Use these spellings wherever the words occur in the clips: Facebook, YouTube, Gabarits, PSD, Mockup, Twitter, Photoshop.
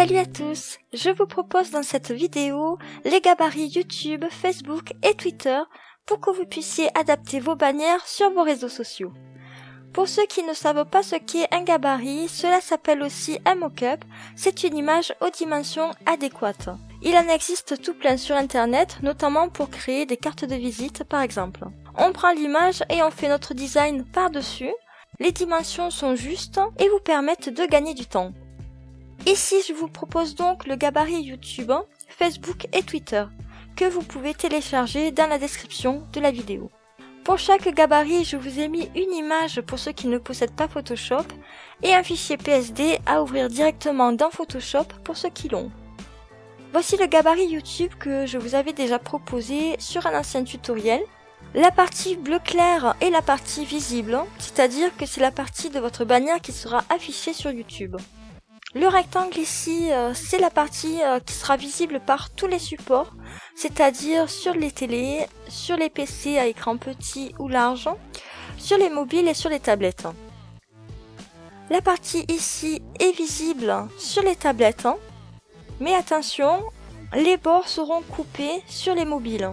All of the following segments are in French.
Salut à tous, je vous propose dans cette vidéo les gabarits YouTube, Facebook et Twitter pour que vous puissiez adapter vos bannières sur vos réseaux sociaux. Pour ceux qui ne savent pas ce qu'est un gabarit, cela s'appelle aussi un mock-up, c'est une image aux dimensions adéquates. Il en existe tout plein sur internet, notamment pour créer des cartes de visite par exemple. On prend l'image et on fait notre design par-dessus, les dimensions sont justes et vous permettent de gagner du temps. Ici, je vous propose donc le gabarit YouTube, Facebook et Twitter, que vous pouvez télécharger dans la description de la vidéo. Pour chaque gabarit, je vous ai mis une image pour ceux qui ne possèdent pas Photoshop et un fichier PSD à ouvrir directement dans Photoshop pour ceux qui l'ont. Voici le gabarit YouTube que je vous avais déjà proposé sur un ancien tutoriel. La partie bleu clair est la partie visible, c'est-à-dire que c'est la partie de votre bannière qui sera affichée sur YouTube. Le rectangle ici, c'est la partie qui sera visible par tous les supports, c'est-à-dire sur les télés, sur les PC à écran petit ou large, sur les mobiles et sur les tablettes. La partie ici est visible sur les tablettes, mais attention, les bords seront coupés sur les mobiles.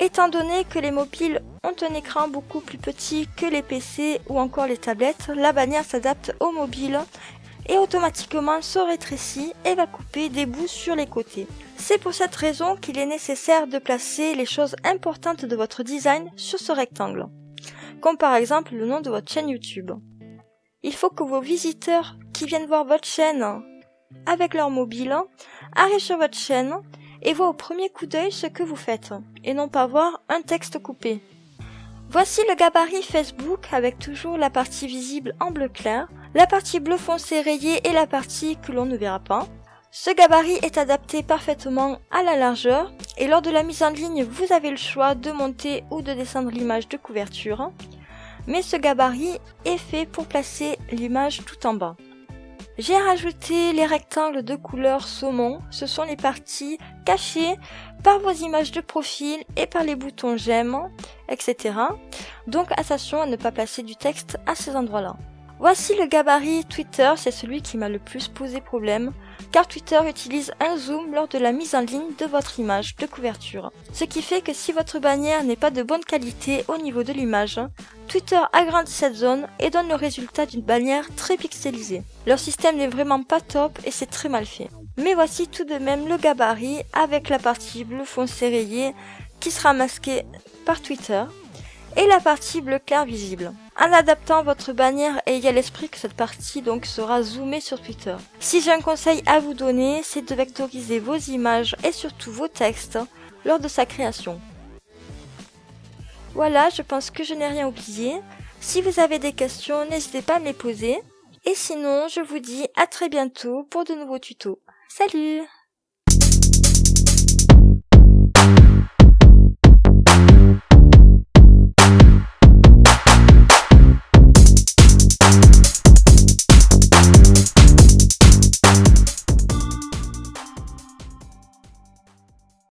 Étant donné que les mobiles ont un écran beaucoup plus petit que les PC ou encore les tablettes, la bannière s'adapte aux mobiles et automatiquement se rétrécit et va couper des bouts sur les côtés. C'est pour cette raison qu'il est nécessaire de placer les choses importantes de votre design sur ce rectangle, comme par exemple le nom de votre chaîne YouTube. Il faut que vos visiteurs qui viennent voir votre chaîne avec leur mobile arrivent sur votre chaîne et voient au premier coup d'œil ce que vous faites, et non pas voir un texte coupé. Voici le gabarit Facebook avec toujours la partie visible en bleu clair, la partie bleu foncé rayée et la partie que l'on ne verra pas. Ce gabarit est adapté parfaitement à la largeur et lors de la mise en ligne, vous avez le choix de monter ou de descendre l'image de couverture. Mais ce gabarit est fait pour placer l'image tout en bas. J'ai rajouté les rectangles de couleur saumon, ce sont les parties cachées par vos images de profil et par les boutons j'aime, etc. Donc attention à ne pas placer du texte à ces endroits-là. Voici le gabarit Twitter, c'est celui qui m'a le plus posé problème, car Twitter utilise un zoom lors de la mise en ligne de votre image de couverture. Ce qui fait que si votre bannière n'est pas de bonne qualité au niveau de l'image, Twitter agrandit cette zone et donne le résultat d'une bannière très pixelisée. Leur système n'est vraiment pas top et c'est très mal fait. Mais voici tout de même le gabarit avec la partie bleu foncé rayée qui sera masquée par Twitter et la partie bleu clair visible. En adaptant votre bannière, ayez à l'esprit que cette partie donc sera zoomée sur Twitter. Si j'ai un conseil à vous donner, c'est de vectoriser vos images et surtout vos textes lors de sa création. Voilà, je pense que je n'ai rien oublié. Si vous avez des questions, n'hésitez pas à me les poser. Et sinon, je vous dis à très bientôt pour de nouveaux tutos. Salut!